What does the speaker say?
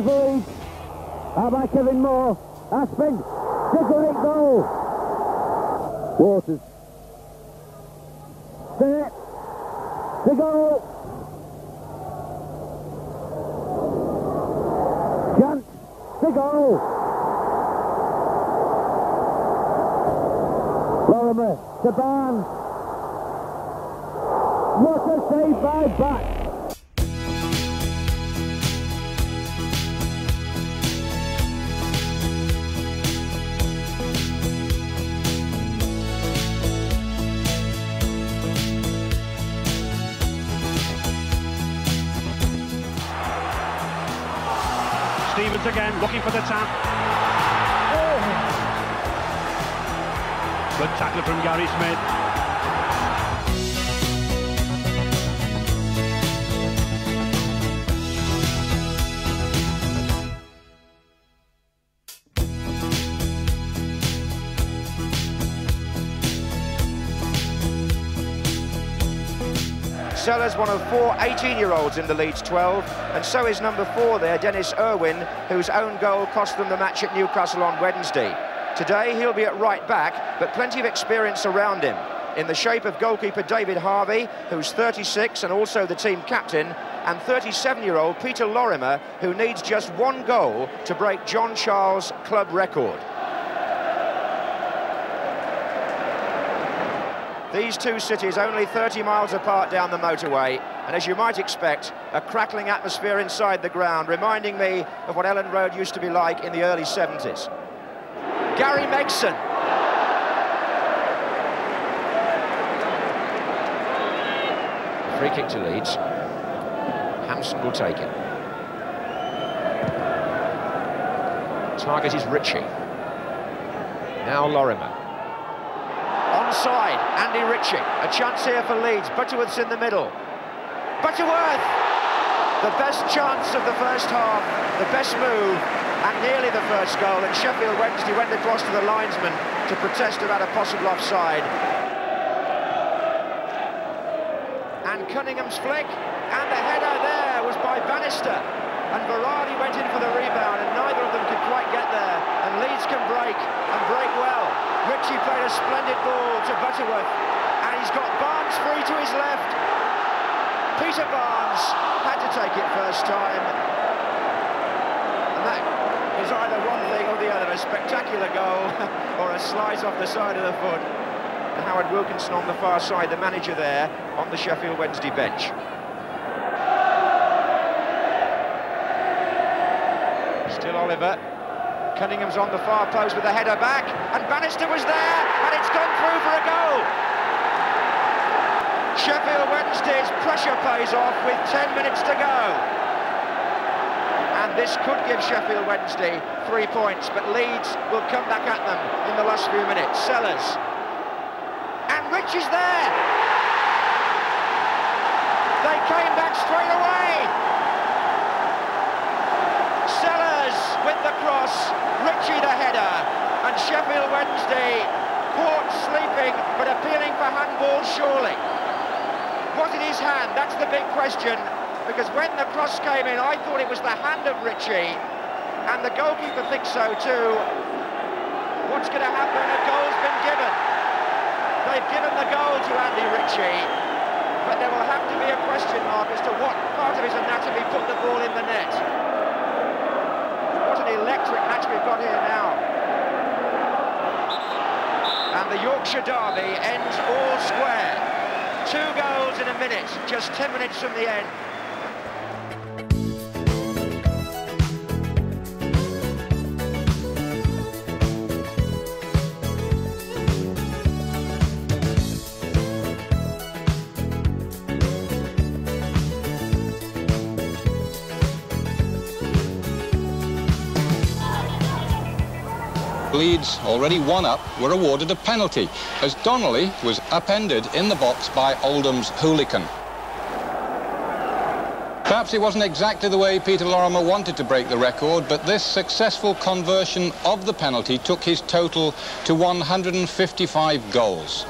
referee. By Kevin Moore. Aspen. Good goal. Waters. There. The goal. Gant. The goal. Lorimer to Barnes. What a save by Bach. Stevens again, looking for the tap. Oh. Good tackle from Gary Smith. Sellers, one of four 18-year-olds in the Leeds 12. And so is number 4 there, Dennis Irwin, whose own goal cost them the match at Newcastle on Wednesday. Today he'll be at right back, but plenty of experience around him, in the shape of goalkeeper David Harvey, who's 36 and also the team captain, and 37-year-old Peter Lorimer, who needs just one goal to break John Charles' club record. These two cities only 30 miles apart down the motorway, and as you might expect, a crackling atmosphere inside the ground, reminding me of what Elland Road used to be like in the early 70s. Gary Megson. Free kick to Leeds. Hansen will take it. Target is Ritchie. Now Lorimer. Side, Andy Ritchie, a chance here for Leeds. Butterworth's in the middle. Butterworth! The best chance of the first half, the best move, and nearly the first goal, and Sheffield Wednesday went across to the linesman to protest about a possible offside. And Cunningham's flick, and the header there was by Bannister, and Virali went in for the rebound, and neither of them could quite get there, and Leeds can break, and break well. Ritchie played a splendid ball to Butterworth, and he's got Barnes free to his left. Peter Barnes had to take it first time. And that is either one thing or the other, a spectacular goal or a slice off the side of the foot. And Howard Wilkinson on the far side, the manager there, on the Sheffield Wednesday bench. Still Oliver. Cunningham's on the far post with a header back, and Bannister was there, and it's gone through for a goal. Sheffield Wednesday's pressure pays off with 10 minutes to go, and this could give Sheffield Wednesday 3 points, but Leeds will come back at them in the last few minutes. Sellers, and Rich is there. They came back straight away. With the cross, Ritchie the header, and Sheffield Wednesday caught sleeping but appealing for handball surely. Was it his hand? That's the big question, because when the cross came in I thought it was the hand of Ritchie, and the goalkeeper thinks so too. What's going to happen? A goal's been given. They've given the goal to Andy Ritchie, but there will have to be a question mark as to what part of his anatomy put the ball in the net. Electric match we've got here now, and the Yorkshire derby ends all square. 2 goals in a minute, just 10 minutes from the end. Leeds, already one up, were awarded a penalty as Donnelly was upended in the box by Oldham's hooligan. Perhaps it wasn't exactly the way Peter Lorimer wanted to break the record, but this successful conversion of the penalty took his total to 155 goals.